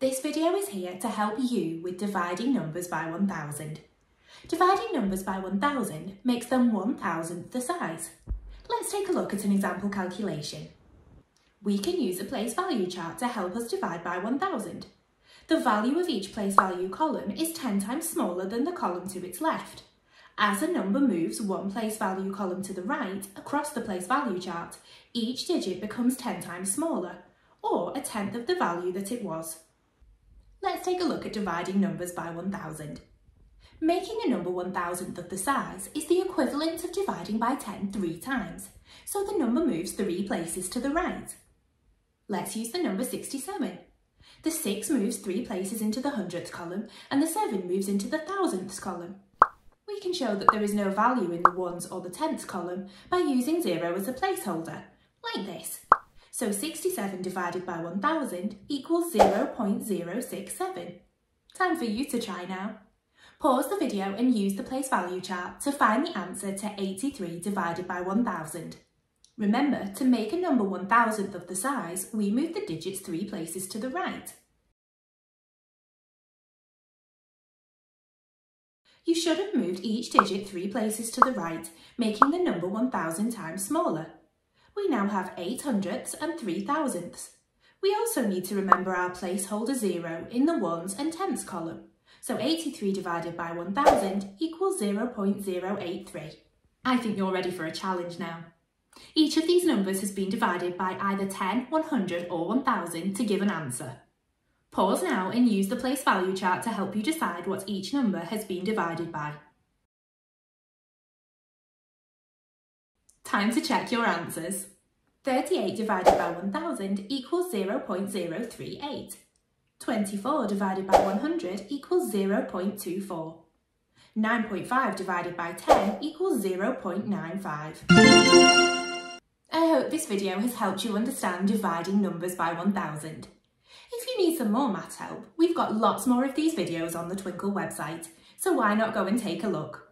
This video is here to help you with dividing numbers by 1000. Dividing numbers by 1000 makes them 1,000th the size. Let's take a look at an example calculation. We can use a place value chart to help us divide by 1000. The value of each place value column is 10 times smaller than the column to its left. As a number moves one place value column to the right across the place value chart, each digit becomes 10 times smaller, or a tenth of the value that it was. Let's take a look at dividing numbers by 1000. Making a number 1000th of the size is the equivalent of dividing by 10 three times, so the number moves three places to the right. Let's use the number 67. The 6 moves three places into the hundredth column and the 7 moves into the thousandths column. We can show that there is no value in the ones or the tenths column by using 0 as a placeholder, like this. So 67 divided by 1000 equals 0.067. Time for you to try now. Pause the video and use the place value chart to find the answer to 83 divided by 1000. Remember, to make a number 1000th of the size, we move the digits three places to the right. You should have moved each digit three places to the right, making the number 1000 times smaller. We now have 800ths and 3000ths. We also need to remember our placeholder 0 in the ones and tenths column. So 83 divided by 1000 equals 0.083. I think you're ready for a challenge now. Each of these numbers has been divided by either 10, 100 or 1000 to give an answer. Pause now and use the place value chart to help you decide what each number has been divided by. Time to check your answers. 38 divided by 1000 equals 0.038. 24 divided by 100 equals 0.24. 9.5 divided by 10 equals 0.95. I hope this video has helped you understand dividing numbers by 1000. If you need some more maths help, we've got lots more of these videos on the Twinkle website, so why not go and take a look?